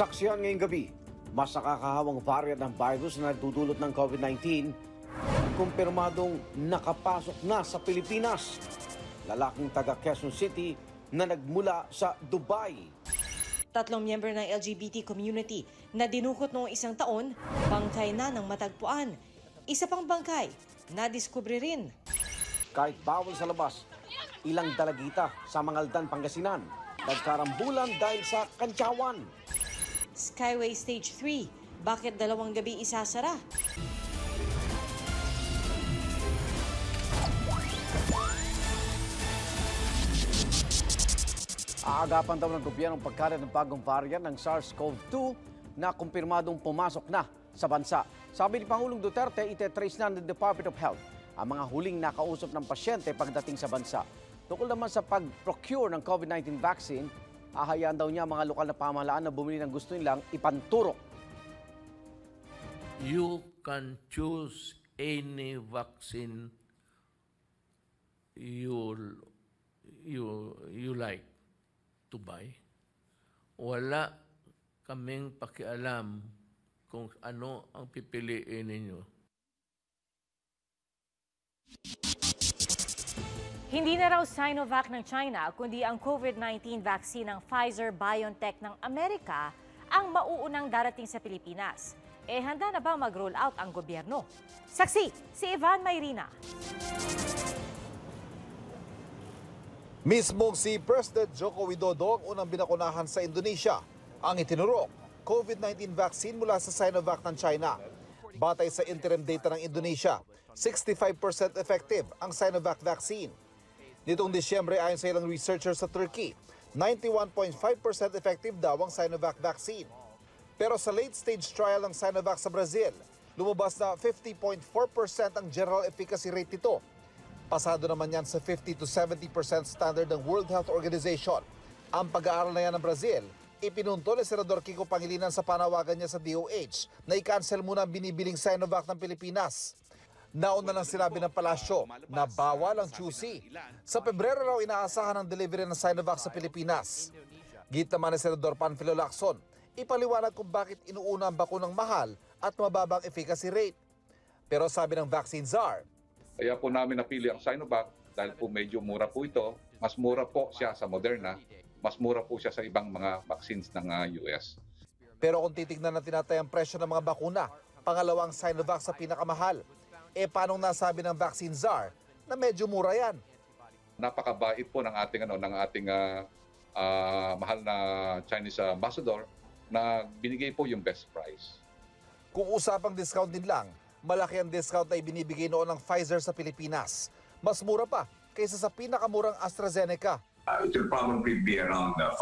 Saksihan ngayong gabi, mas nakakahawang variant ng virus na nagdudulot ng COVID-19, kumpirmadong nakapasok na sa Pilipinas. Lalaking taga Quezon City na nagmula sa Dubai. Tatlong miyembro ng LGBT community na dinukot noong isang taon, bangkay na ng matagpuan. Isa pang bangkay, nadiskubre rin. Kahit bawal sa labas, ilang dalagita sa Mangaldan, Pangasinan, nagkarambulan dahil sa kantsawan. Skyway Stage 3, bakit dalawang gabi isasara? Aagapan daw ng gobyernong pagkalat ng bagong variant ng SARS-CoV-2 na kumpirmadong pumasok na sa bansa. Sabi ni Pangulong Duterte, itetrace na ng Department of Health ang mga huling nakausap ng pasyente pagdating sa bansa. Tungkol naman sa pag-procure ng COVID-19 vaccine, ahayaan daw niya mga lokal na pamahalaan na bumili ng gusto nilang ipanturok. You can choose any vaccine you like to buy. Wala kaming pakialam kung ano ang pipiliin ninyo. Hindi na raw Sinovac ng China, kundi ang COVID-19 vaccine ng Pfizer-BioNTech ng Amerika ang mauunang darating sa Pilipinas. Eh, handa na ba mag-roll out ang gobyerno? Saksi, si Ivan Mayrina. Mismong si President Joko Widodo ang unang binakunahan sa Indonesia ang itinurok COVID-19 vaccine mula sa Sinovac ng China. Batay sa interim data ng Indonesia, 65% effective ang Sinovac vaccine. Nitong Disyembre, ayon sa ilang researchers sa Turkey, 91.5% effective daw ang Sinovac vaccine. Pero sa late-stage trial ng Sinovac sa Brazil, lumabas na 50.4% ang general efficacy rate nito. Pasado naman yan sa 50 to 70% standard ng World Health Organization. Ang pag-aaral na yan ng Brazil, ipinunto ni Senador Kiko Pangilinan sa panawagan niya sa DOH na i-cancel muna ang binibiling Sinovac ng Pilipinas. Nauna lang sinabi ng palasyo na bawal ang QC. Sa Pebrero raw inaasahan ang delivery ng Sinovac sa Pilipinas. Git naman ni Senador Panfilo Lacson, ipaliwanag kung bakit inuuna ang bakunang mahal at mababang efficacy rate. Pero sabi ng vaccine czar, kaya po namin napili ang Sinovac dahil po medyo mura po ito. Mas mura po siya sa Moderna, mas mura po siya sa ibang mga vaccines ng US. Pero kung titignan na tinatayang presyo ng mga bakuna, pangalawang Sinovac sa pinakamahal. E paano nasabi ng vaccine czar na medyo mura yan? Napakabait po ng ating, mahal na Chinese ambassador na binigay po yung best price. Kung usapang discount din lang, malaki ang discount na ibinibigay noon ng Pfizer sa Pilipinas. Mas mura pa kaysa sa pinakamurang AstraZeneca. It will probably be around $5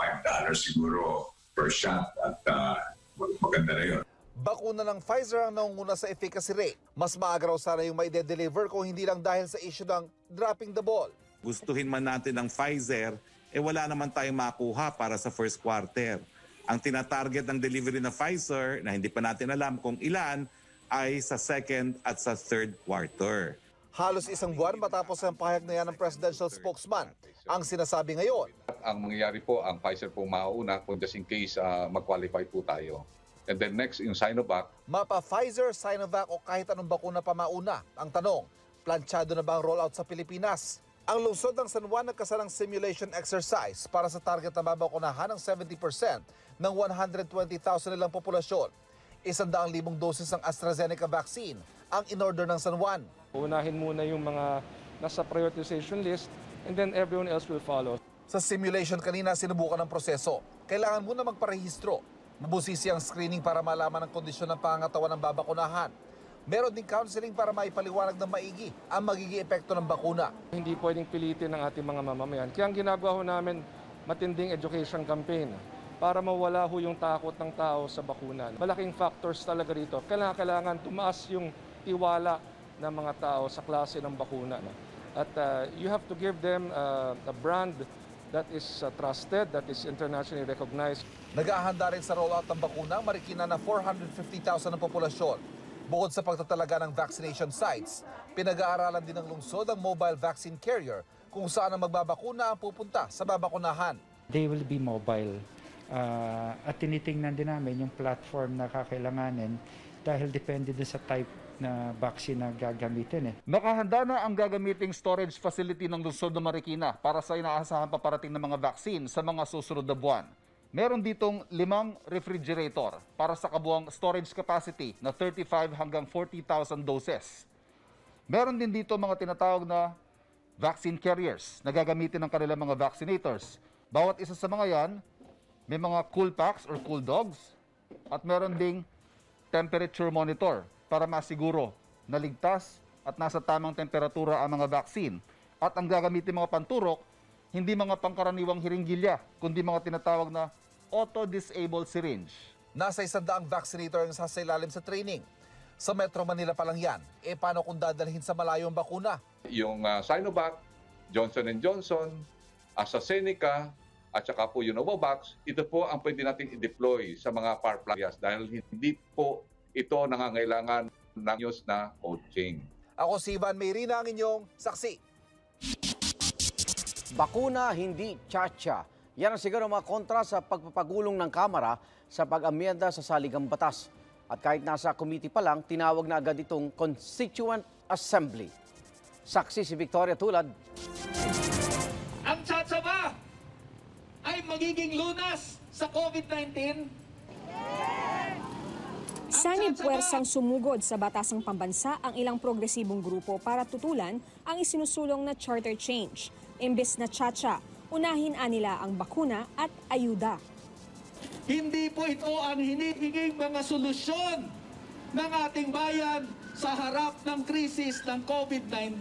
siguro per shot at maganda na yun. Bakuna ng Pfizer ang naunguna sa efficacy rate. Mas maaga raw sana yung maide-deliver kung hindi lang dahil sa issue ng dropping the ball. Gustuhin man natin ng Pfizer, wala naman tayong makuha para sa first quarter. Ang tinatarget ng delivery na Pfizer, na hindi pa natin alam kung ilan, ay sa second at sa third quarter. Halos isang buwan matapos ang pahayag na yan ng presidential spokesman. Ang sinasabi ngayon, ang mangyayari po, ang Pfizer po mauna po just in case mag-qualify po tayo. And then next, yung Sinovac. Mapa Pfizer, Sinovac o kahit anong bakuna pa mauna. Ang tanong, planchado na ba ang rollout sa Pilipinas? Ang lungsod ng San Juan nagkasalang simulation exercise para sa target na babakunahan ng 70% ng 120,000 nilang populasyon. 100,000 doses ng AstraZeneca vaccine ang in-order ng San Juan. Unahin muna yung mga nasa prioritization list and then everyone else will follow. Sa simulation kanina, sinubukan ang proseso. Kailangan muna magparehistro. Mabusisi ang screening para malaman ang kondisyon ng pangangatawan ng babakunahan. Meron din counseling para maipaliwanag ng maigi ang magiging epekto ng bakuna. Hindi pwedeng pilitin ng ating mga mamamayan. Kaya ang ginagawa namin, matinding education campaign para mawala ho yung takot ng tao sa bakuna. Malaking factors talaga rito. Kailangan tumaas yung tiwala ng mga tao sa klase ng bakuna. At you have to give them a brand that is trusted, that is internationally recognized. Nag-ahanda rin sa rollout ng bakuna, marikina na 450,000 ng populasyon. Bukod sa pagtatalaga ng vaccination sites, pinag-aaralan din ng lungsod ang mobile vaccine carrier kung saan ang magbabakuna ang pupunta sa babakunahan. They will be mobile. At tinitingnan din namin yung platform na kakailanganin dahil depende din sa type na vaccine na gagamitin. Nakahanda na ang gagamiting storage facility ng Lungsod ng Marikina para sa inaasahang paparating ng mga vaccine sa mga susunod na buwan. Meron ditong 5 refrigerator para sa kabuang storage capacity na 35 hanggang 40,000 doses. Meron din dito mga tinatawag na vaccine carriers na gagamitin ng kanilang mga vaccinators. Bawat isa sa mga yan, may mga cool packs or cool dogs at meron ding temperature monitor para masiguro na ligtas at nasa tamang temperatura ang mga vaccine. At ang gagamitin mga panturok, hindi mga pangkaraniwang hiringgilya, kundi mga tinatawag na auto-disabled syringe. Nasa 100 vaccinator ang sasailalim sa training. Sa Metro Manila pa lang yan. E paano kung dadalhin sa malayo ang bakuna? Yung Sinovac, Johnson & Johnson, AstraZeneca, at saka po yung Novavax, ito po ang pwede natin i-deploy sa mga far areas dahil hindi po ito nangangailangan ng news na cold chain. Ako si Ivan Mayrina, ang inyong saksi. Bakuna, hindi tsa-tsa. Yan ang siguro mga kontra sa pagpapagulong ng Kamara sa pag-amyenda sa saligang batas. At kahit nasa committee pa lang, tinawag na agad itong Constituent Assembly. Saksi si Victoria Tulad. Ang tsa-tsa ba ay magiging lunas sa COVID-19? Sanib puwersang sumugod sa batasang pambansa ang ilang progresibong grupo para tutulan ang isinusulong na charter change. Imbes na tsa-tsa, unahin nila ang bakuna at ayuda. Hindi po ito ang hinihinging mga solusyon ng ating bayan sa harap ng krisis ng COVID-19.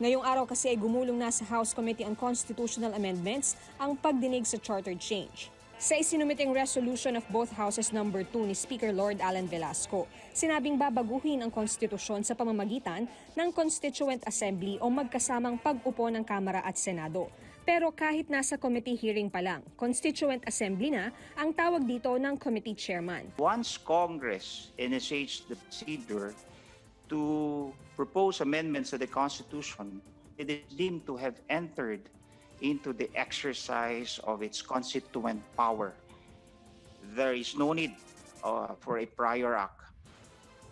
Ngayong araw kasi ay gumulong na sa House Committee on Constitutional Amendments ang pagdinig sa charter change. Sa isinumiting resolution of both houses number 2 ni Speaker Lord Alan Velasco, sinabing babaguhin ang konstitusyon sa pamamagitan ng Constituent Assembly o magkasamang pag-upo ng Kamara at Senado. Pero kahit nasa committee hearing pa lang, Constituent Assembly na ang tawag dito ng committee chairman. Once Congress initiates the procedure to propose amendments to the Constitution, it is deemed to have entered into the exercise of its constituent power. There is no need for a prior act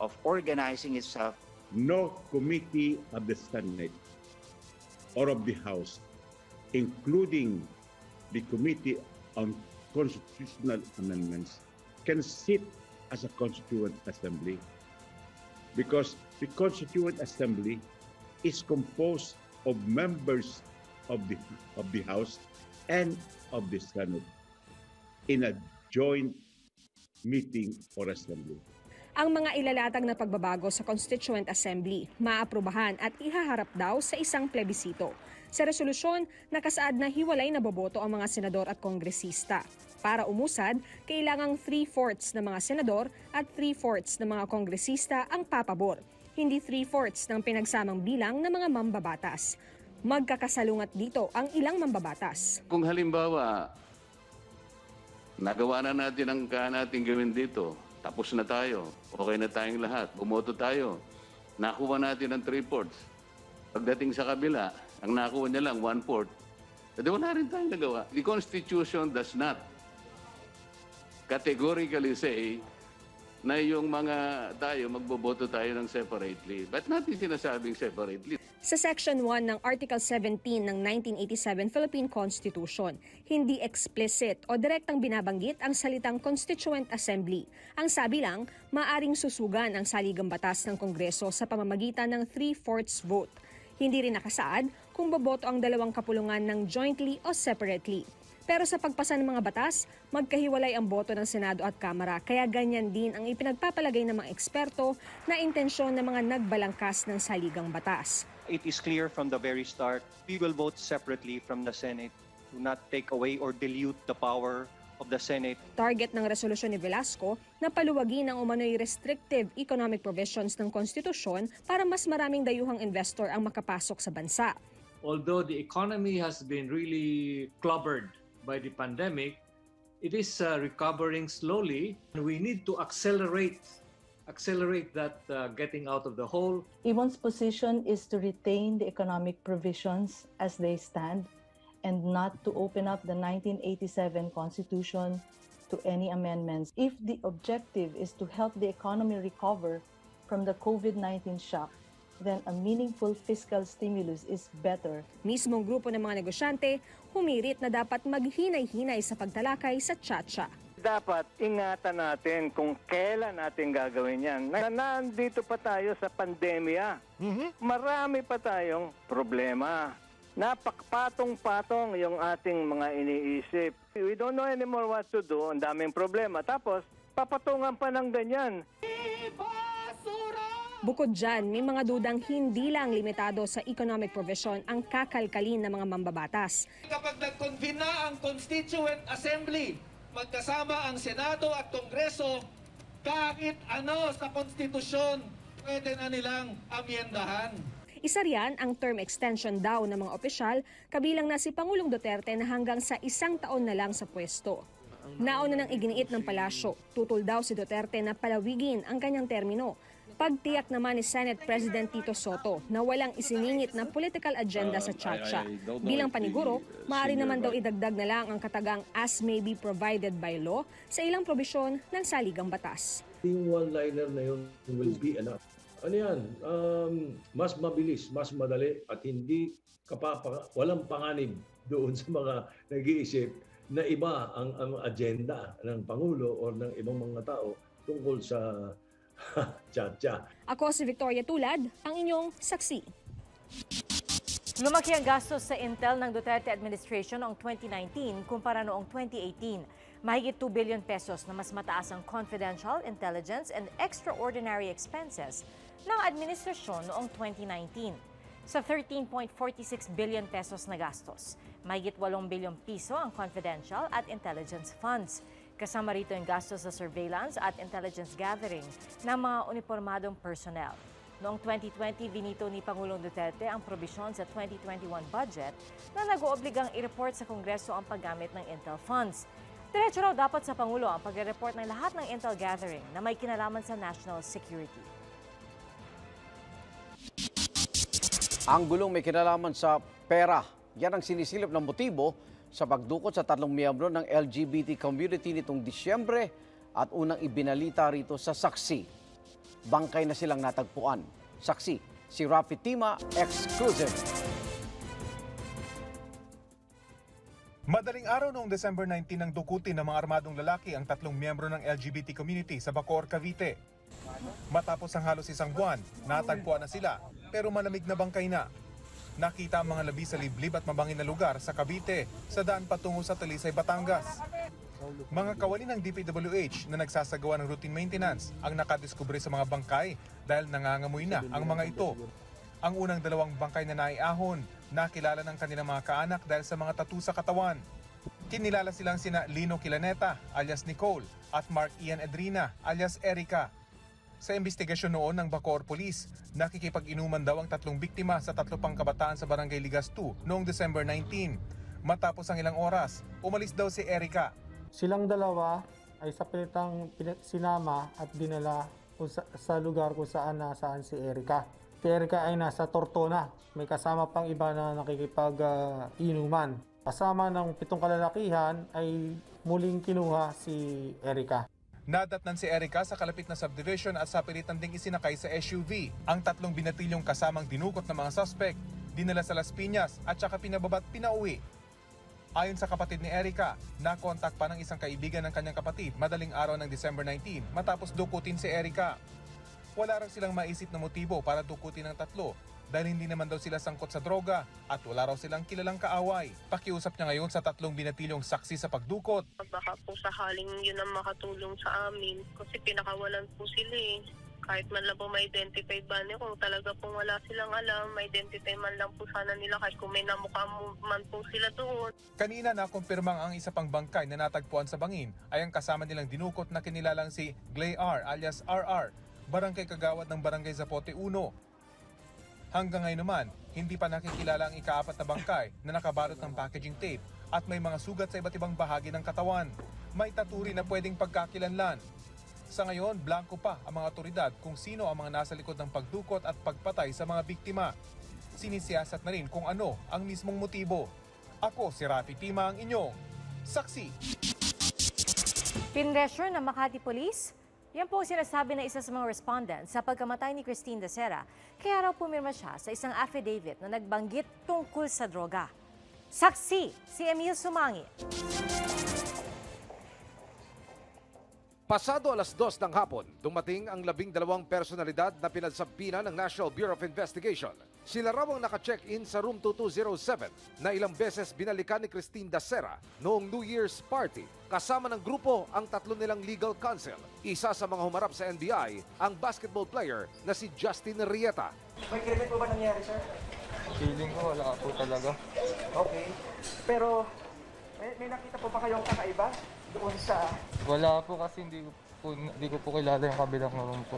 of organizing itself. No committee of the Senate or of the House, including the Committee on Constitutional Amendments, can sit as a Constituent Assembly because the Constituent Assembly is composed of members of the House and of the Senate in a joint meeting or assembly. Ang mga ilalatag na pagbabago sa Constituent Assembly, maaprubahan at ihaharap daw sa isang plebisito. Sa resolusyon, nakasaad na hiwalay na boboto ang mga senador at kongresista. Para umusad, kailangang 3/4 ng mga senador at 3/4 ng mga kongresista ang papabor, hindi 3/4 ng pinagsamang bilang ng mga mambabatas. Magkakasalungat dito ang ilang mambabatas. Kung halimbawa, nagawa na natin ang kaya natin gawin dito, tapos na tayo, okay na tayong lahat, bumoto tayo, nakuha natin ang 3/4. Pagdating sa kabila, ang nakuha niya lang 1/4. Kasi wala rin tayong nagawa. The Constitution does not categorically say na yung mga tayo, magboboto tayo ng separately. But natin sinasabing separately. Sa Section 1 ng Article 17 ng 1987 Philippine Constitution, hindi explicit o direktang binabanggit ang salitang Constituent Assembly. Ang sabi lang, maaring susugan ang saligang batas ng Kongreso sa pamamagitan ng 3/4 vote. Hindi rin nakasaad kung boboto ang dalawang kapulungan ng jointly o separately. Pero sa pagpasa ng mga batas, magkahiwalay ang boto ng Senado at Kamara. Kaya ganyan din ang ipinagpapalagay ng mga eksperto na intensyon ng mga nagbalangkas ng saligang batas. It is clear from the very start, we will vote separately from the Senate to not take away or dilute the power of the Senate. Target ng resolusyon ni Velasco na paluwagin ang umano'y restrictive economic provisions ng konstitusyon para mas maraming dayuhang investor ang makapasok sa bansa. Although the economy has been really clobbered by the pandemic, it is recovering slowly, and we need to accelerate that getting out of the hole. Ibon's position is to retain the economic provisions as they stand and not to open up the 1987 Constitution to any amendments if the objective is to help the economy recover from the COVID-19 shock. Then a meaningful fiscal stimulus is better. Mismong grupo ng mga negosyante, humirit na dapat maghinay-hinay sa pagtalakay sa tsa-tsa. Dapat ingatan natin kung kailan natin gagawin yan. Nandito pa tayo sa pandemya. Marami pa tayong problema. Napakpatong-patong yung ating mga iniisip. We don't know anymore what to do. Ang daming problema. Tapos, papatungan pa ng ganyan. Bukod dyan, may mga dudang hindi lang limitado sa economic provision ang kakalkalin ng mga mambabatas. Kapag nag-convene na ang Constituent Assembly, magkasama ang Senado at Kongreso, kahit ano sa konstitusyon, pwede na nilang amyendahan. Isa riyan ang term extension daw ng mga opisyal, kabilang na si Pangulong Duterte na hanggang sa 1 taon na lang sa pwesto. Nauna nang iginiit ng palasyo, tutol daw si Duterte na palawigin ang kanyang termino. Pagtiyak naman ni Senate President Tito Sotto na walang isiningit na political agenda sa tsa-tsa. Bilang paniguro, maaari naman daw idagdag na lang ang katagang as may be provided by law sa ilang probisyon ng saligang batas. Yung one-liner na yun will be enough. Ano yan? Mas mabilis, mas madali at hindi walang panganib doon sa mga nag-iisip na iba ang agenda ng Pangulo o ng ibang mga tao tungkol sa tsa-tsa. Ako si Victoria Tulad, ang inyong saksi. Lumaki ang gastos sa Intel ng Duterte administration noong 2019 kumpara noong 2018. Mahigit 2 billion pesos na mas mataas ang confidential, intelligence and extraordinary expenses ng administrasyon noong 2019. Sa 13.46 billion pesos na gastos, mahigit 8 billion piso ang confidential at intelligence funds. Kasama rito yung gastos sa surveillance at intelligence gathering ng mga unipormadong personnel. Noong 2020, binito ni Pangulong Duterte ang probisyon sa 2021 budget na nag-oobligang i-report sa Kongreso ang paggamit ng Intel funds. Diretso raw dapat sa Pangulo ang pag-report ng lahat ng Intel gathering na may kinalaman sa national security. Ang gulong may kinalaman sa pera. Yan ang sinisilip ng motibo sa pagdukot sa 3 miyembro ng LGBT community nitong Disyembre at unang ibinalita rito sa Saksi. Bangkay na silang natagpuan. Saksi, si Raffy Tima, exclusive. Madaling araw noong December 19 nang dukutin ng mga armadong lalaki ang 3 miyembro ng LGBT community sa Bacoor, Cavite. Matapos ang halos 1 buwan, natagpuan na sila pero malamig na bangkay na. Nakita ang mga labi sa liblib at mabangin na lugar sa Cavite sa daan patungo sa Talisay, Batangas. Mga kawani ng DPWH na nagsasagawa ng routine maintenance ang nakadiskubre sa mga bangkay dahil nangangamoy na ang mga ito. Ang unang 2 bangkay na naiahon, nakilala ng kanilang mga kaanak dahil sa mga tattoo sa katawan. Kinilala silang sina Lino Quilaneta alias Nicole at Mark Ian Adrina alias Erica. Sa investigasyon noon ng Bacoor Police, nakikipag-inuman daw ang 3 biktima sa 3 pang kabataan sa Barangay Ligas 2 noong December 19. Matapos ang ilang oras, umalis daw si Erica. Silang dalawa ay sa pilitang sinama at dinala sa lugar kung saan nasaan si Erica. Si Erica ay nasa Tortona, may kasama pang iba na nakikipag-inuman. Kasama ng 7 kalalakihan ay muling kinuha si Erica. Nadatnan si Erica sa kalapit na subdivision at sa pilitan ding isinakay sa SUV. Ang 3 binatilyong kasamang dinukot ng mga suspect, dinala sa Las Piñas at saka pinababat pinauwi. Ayon sa kapatid ni Erica, nakontak pa ng isang kaibigan ng kanyang kapatid madaling araw ng December 19 matapos dukutin si Erica. Wala raw silang maisip na motibo para dukutin ang 3 dahil hindi naman daw sila sangkot sa droga at wala raw silang kilalang kaaway. Pakiusap niya ngayon sa 3 binatilyong saksi sa pagdukot. Baka po sakaling yun ang makatulong sa amin kasi pinakawalan po sila eh. Kahit man lang po ma-identify ba niyo, kung talaga po wala silang alam, ma-identify man lang po sana nila kahit kung may namukha man po sila doon. Kanina nakumpirmang ang isa pang bangkay na natagpuan sa bangin ay ang kasama nilang dinukot na kinilalang si Gley R alias RR, barangay kagawad ng Barangay Zapote 1. Hanggang ngayon naman, hindi pa nakikilala ang ika-4 na bangkay na nakabalot ng packaging tape at may mga sugat sa iba't ibang bahagi ng katawan. May taturi na pwedeng pagkakilanlan. Sa ngayon, blanco pa ang mga otoridad kung sino ang mga nasa likod ng pagdukot at pagpatay sa mga biktima. Sinisiyasat na rin kung ano ang mismong motibo. Ako si Raffy Tima, ang inyong saksi. Pinresure ng Makati Police? Yan po ang sinasabi na isa sa mga respondents sa pagkamatay ni Christine Dacera. Kaya raw pumirma siya sa isang affidavit na nagbanggit tungkol sa droga. Saksi, si Emil Sumangit. Pasado alas 2 ng hapon, dumating ang 12 personalidad na pinagsabihan ng National Bureau of Investigation. Sila raw ang naka-check-in sa room 2207 na ilang beses binalikan ni Christine Dacera noong New Year's party. Kasama ng grupo ang 3 nilang legal counsel. Isa sa mga humarap sa NBI, ang basketball player na si Justin Rieta. May krimen po ba nangyari, sir? Feeling ko wala po talaga. Okay. Pero may nakita po ba kayong kakaiba? Doon sa... Wala po kasi hindi ko po kilala yung kabilang room po.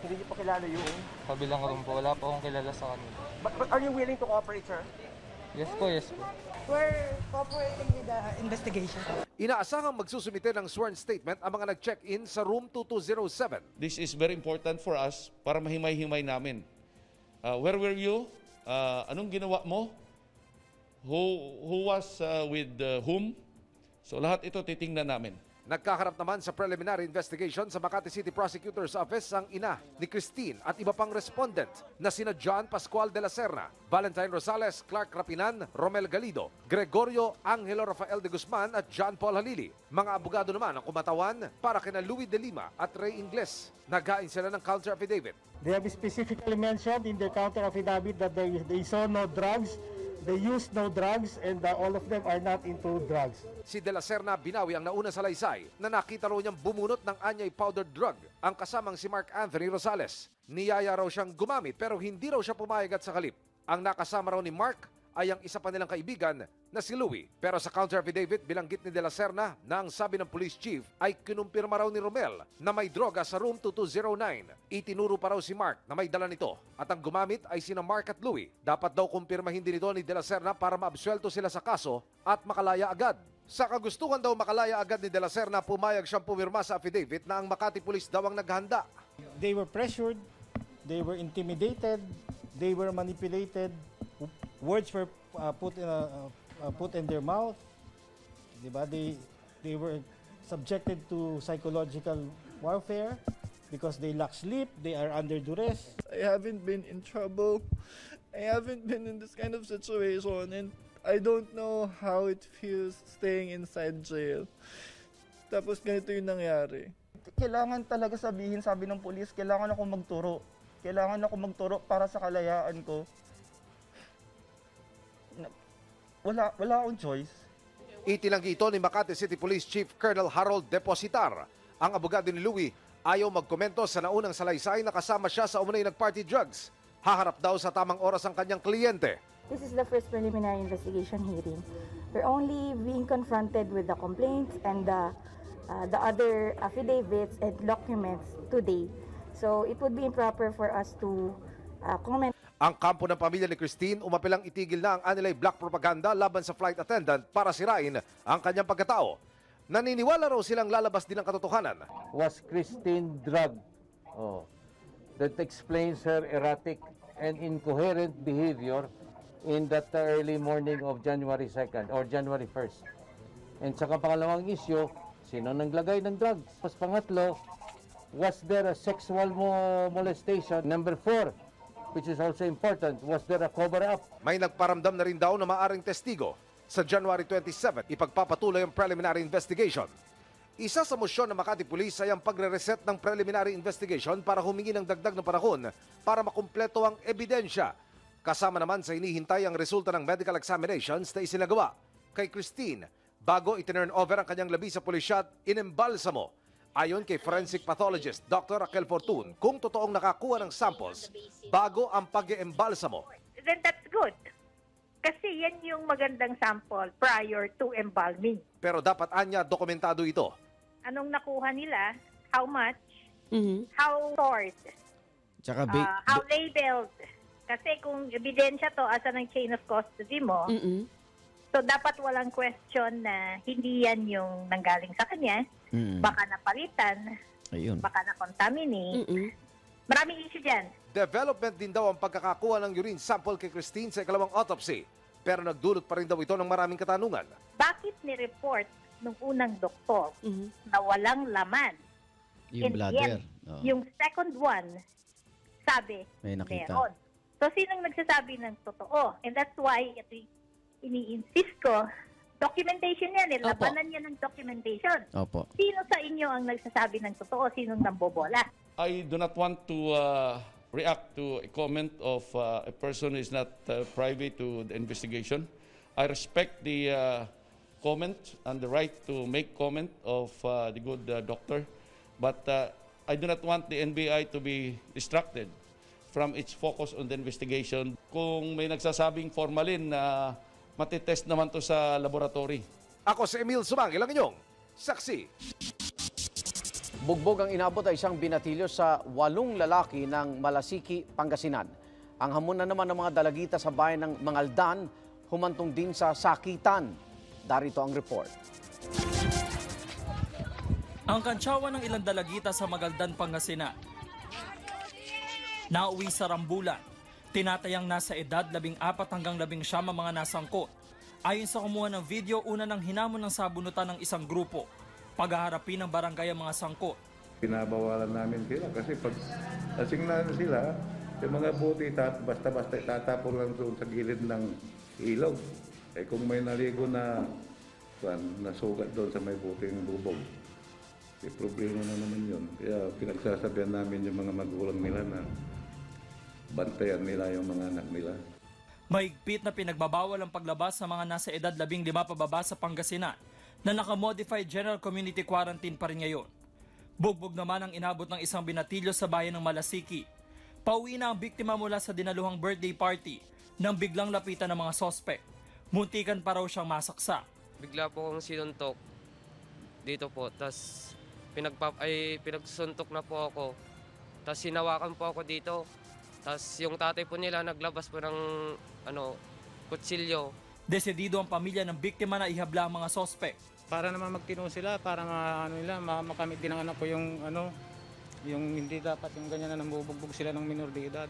Hindi niyo po kilala yung? Kabilang room po. Wala po akong kilala sa kanila. But are you willing to cooperate, sir? Yes po, yes po. We're cooperating with the investigation. Inaasahang magsusumite ng sworn statement ang mga nag-check-in sa room 2207. This is very important for us para mahimay-himay namin. Where were you? Anong ginawa mo? Who was with whom? So lahat ito titingnan namin. Nagkaharap naman sa preliminary investigation sa Makati City Prosecutor's Office ang ina ni Christine at iba pang respondent na sina John Pascual de la Serna, Valentine Rosales, Clark Rapinan, Romel Galido, Gregorio Angelo Rafael de Guzman at John Paul Halili. Mga abogado naman ang kumatawan para kina Louis de Lima at Ray Ingles. Naghain sila ng counter affidavit. They have specifically mentioned in their counter affidavit that they saw no drugs. They use no drugs and all of them are not into drugs. Si De La Serna binawi ang nauna sa laysay na nakita raw niyang bumunot ng anyay powdered drug ang kasamang si Mark Anthony Rosales. Niyaya raw siyang gumamit pero hindi raw siya pumayag at sakalip. Ang nakasama raw ni Mark ay ang isa pa nilang kaibigan na si Louis. Pero sa counter affidavit bilanggit ni De La Serna na ang sabi ng police chief ay kinumpirma raw ni Romel na may droga sa room 2209. Itinuro pa raw si Mark na may dala nito at ang gumamit ay sina Mark at Louis. Dapat daw kumpirmahin din ito ni De La Serna para maabsuelto sila sa kaso at makalaya agad. Sa kagustuhan daw makalaya agad ni De La Serna, pumayag siyang pumirma sa affidavit na ang Makati Police daw ang naghanda. They were pressured, they were intimidated, they were manipulated. Words were put in their mouth. Diba? They were subjected to psychological warfare because they lack sleep, they are under duress. I haven't been in trouble. I haven't been in this kind of situation, and I don't know how it feels staying inside jail. Tapos ganito yung nangyari. Kailangan talaga sabihin, sabi ng police, kailangan ako magturo. Kailangan ako magturo para sa kalayaan ko. Wala akong choice. Itilanggi ito ni Makati City Police Chief Colonel Harold Depositar. Ang abogado ni Louie ayaw magkomento sa naunang salaysay na kasama siya sa umunay nag-party drugs. Haharap daw sa tamang oras ang kanyang kliyente. This is the first preliminary investigation hearing. We're only being confronted with the complaints and the other affidavits and documents today. So it would be improper for us to comment. Ang kampo ng pamilya ni Christine umapilang itigil na ang anilay black propaganda laban sa flight attendant para sirain ang kanyang pagkatao. Naniniwala raw silang lalabas din ang katotohanan. Was Christine drugged? Oh. That explains her erratic and incoherent behavior in that early morning of January 2nd or January 1st. And sa pangalawang isyo, sino naglagay ng drugs? Mas pangatlo, was there a sexual molestation? Number 4. Which is also important, was there a cover-up? May nagparamdam na rin daw na maaring testigo. Sa January 27, ipagpapatuloy ang preliminary investigation. Isa sa mosyon ng Makati Police ay ang pagre-reset ng preliminary investigation para humingi ng dagdag na panahon para makumpleto ang ebidensya. Kasama naman sa hinihintay ang resulta ng medical examinations na isinagawa kay Christine bago itinurn over ang kanyang labi sa pulisya at inembalsamo. Ayon kay forensic pathologist Dr. Raquel Fortun, kung totoong nakakuha ng samples bago ang pag-e-embalsamo. Then that's good. Kasi yan yung magandang sample prior to embalming. Pero dapat anya dokumentado ito. Anong nakuha nila? How much? How stored? How labeled? Kasi kung ebidensya to asa ng chain of custody mo, so dapat walang question na hindi yan yung nanggaling sa kanya. Baka napalitan, baka na-contaminate. Maraming issue dyan. Development din daw ang pagkakakuha ng urine sample kay Christine sa ikalawang autopsy. pero nagdulot pa rin daw ito ng maraming katanungan. Bakit ni-report nung unang doktor na walang laman? Yung bladder. Oh. Yung second one, sabi, may nakita. Meron. So, sinong nagsasabi ng totoo? And that's why, ito ini-insist ko, documentation yan eh. Labanan niya ng documentation. Opo. Sino sa inyo ang nagsasabi ng totoo? Sinong nambobola? I do not want to react to a comment of a person who is not privy to the investigation. I respect the comment and the right to make comment of the good doctor. But I do not want the NBI to be distracted from its focus on the investigation. Kung may nagsasabing formalin na matitest naman to sa laboratory. Ako si Emil Sumangit, ilang inyong saksi. Bugbog ang inabot ay isang binatilyo sa 8 lalaki ng Malasiki, Pangasinan. Ang hamunan naman ng mga dalagita sa bayan ng Mangaldan, humantong din sa sakitan. Darito ang report. Ang kantsawa ng ilang dalagita sa Mangaldan, Pangasinan. Nauwi sa Rambulan, tinatayang nasa edad 14 hanggang 19 mga nasangkot. Ayon sa kumuha ng video, una ng hinamon ng sabunutan ng isang grupo. Paghaharapin ng barangay ang mga sangkot. Pinabawalan namin sila kasi pag asing na sila, yung mga buti basta-basta itatapon lang sa gilid ng ilog. Eh kung may naligo na nasugat doon sa may buting bubog. May problema na naman yun. Kaya pinagsasabihan namin yung mga magulang nila na bantayan nila yung mga anak nila. Mahigpit na pinagbabawal ang paglabas sa mga nasa edad 15 pababa sa Pangasinan na naka-modified general community quarantine pa rin ngayon. Bugbog naman ang inabot ng isang binatilyo sa bayan ng Malasiki. Pauwi na ang biktima mula sa dinaluhang birthday party nang biglang lapitan ng mga sospek. Muntikan pa raw siyang masaksa. Bigla po akong sinuntok dito po. Tapos pinagsuntok na po ako. Tapos sinawakan po ako dito. Tapos yung tatay po nila naglabas po ng kutsilyo. Desidido ang pamilya ng biktima na ihabla ang mga sospek. Para naman magtino sila, para makamit din ang anak ko yung hindi dapat yung ganyan na nambubugbog sila ng minor de edad.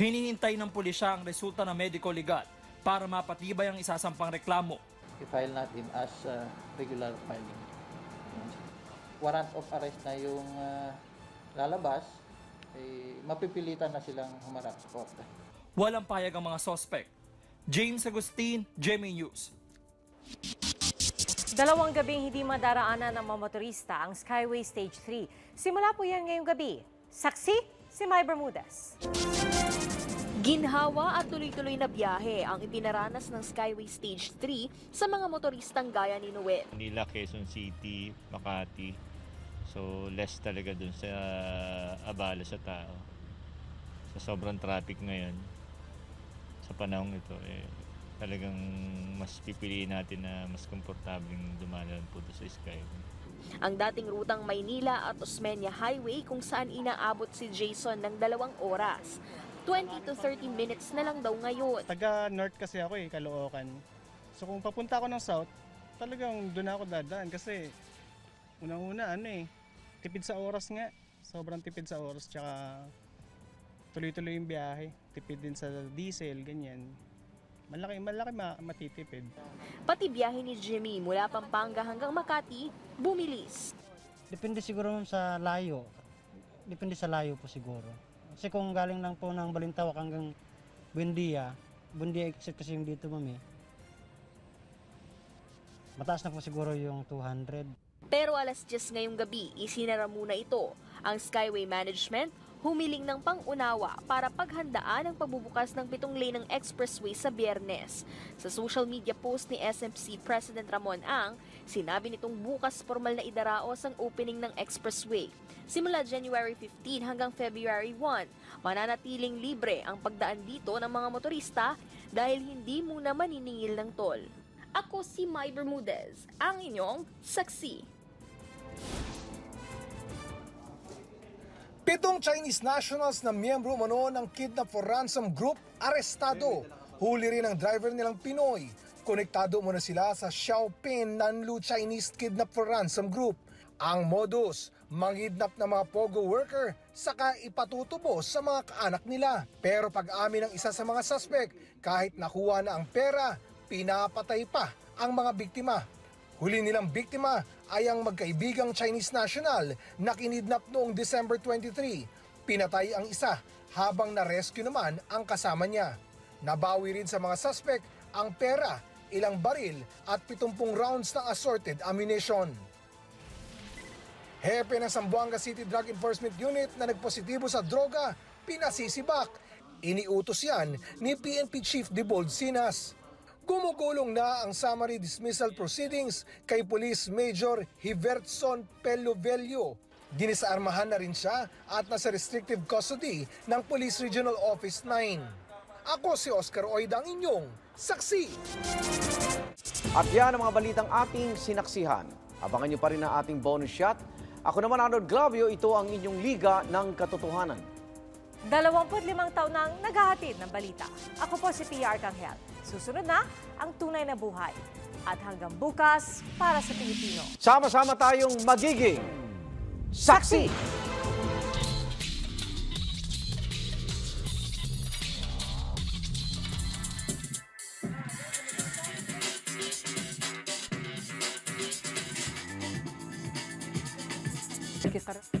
Hinihintay ng pulisya ang resulta ng medical legal para mapatibay ang isasampang reklamo. I-file natin as regular filing. Warrant of arrest na yung lalabas, eh, mapipilitan na silang humarap sa korte. Walang payag ang mga sospek. James Agustin, GMA News. 2 gabing hindi madaraanan ng mga motorista ang Skyway Stage 3. Simula po yan ngayong gabi. Saksi, si Mai Bermudez. Ginhawa at tuloy-tuloy na biyahe ang itinaranas ng Skyway Stage 3 sa mga motoristang gaya ni Noel. Nila Quezon City, Makati. So less talaga dun sa abala sa tao. Sa sobrang traffic ngayon. Sa panahong ito, eh, talagang mas pipiliin natin na mas komportabling dumalaan po sa Skyway. Ang dating rutang Maynila at Osmeña Highway kung saan inaabot si Jason ng 2 oras. 20 to 30 minutes na lang daw ngayon. Taga-north kasi ako eh, Caloocan. So kung papunta ako ng south, talagang doon ako dadaan kasi unang-una tipid sa oras nga. Sobrang tipid sa oras tsaka tuloy-tuloy yung biyahe, tipid din sa diesel, ganyan. Malaki matitipid. Pati biyahe ni Jimmy mula Pampanga hanggang Makati, bumilis. Depende siguro sa layo. Depende sa layo po siguro. Kasi kung galing lang po ng Balintawak hanggang Buendia except kasi yung dito mami. Mataas na po siguro yung 200. Pero alas 10 ngayong gabi, isinara muna ito. Ang Skyway Management humiling ng pangunawa para paghandaan ang pagbubukas ng 7 lane ng expressway sa Biyernes. Sa social media post ni SMC President Ramon Ang, sinabi nitong bukas formal na idaraos ang opening ng expressway. Simula January 15 hanggang February 1, mananatiling libre ang pagdaan dito ng mga motorista dahil hindi muna maniningil ng tol. Ako si Mai Bermudez, ang inyong saksi. 7 Chinese nationals na miyembro umano ng Kidnap for Ransom Group arestado. Huli rin ang driver nilang Pinoy. Konektado muna sila sa Xiaoping Nanlu Chinese Kidnap for Ransom Group. Ang modus, mangidnap ng mga pogo worker saka ipatutubo sa mga kaanak nila. Pero pag amin ng isa sa mga suspect, kahit nakuha na ang pera, pinapatay pa ang mga biktima. Huli nilang biktima ay ang magkaibigang Chinese national na kinidnap noong December 23. Pinatay ang isa habang na-rescue naman ang kasama niya. Nabawi rin sa mga suspect ang pera, ilang baril at 70 rounds ng assorted ammunition. Hepe ng Zamboanga City Drug Enforcement Unit na nagpositibo sa droga, pinasisibak. Iniutos yan ni PNP Chief Dibold Sinas. Gumugulong na ang summary dismissal proceedings kay Police Major Hivertson Pelovelio. Dinisaarmahan na rin siya at nasa restrictive custody ng Police Regional Office 9. Ako si Oscar Oida, ang inyong saksi. At yan ang mga balitang ating sinaksihan. Abangan nyo pa rin ang ating bonus shot. Ako naman, Arnold Glavio, ito ang inyong Liga ng Katotohanan. 25 taon nang naghahatid ng balita. Ako po si PR Canghel. Susunod na ang tunay na buhay. At hanggang bukas, para sa Pilipino. Sama-sama tayong magiging saksi! Thank you, sir.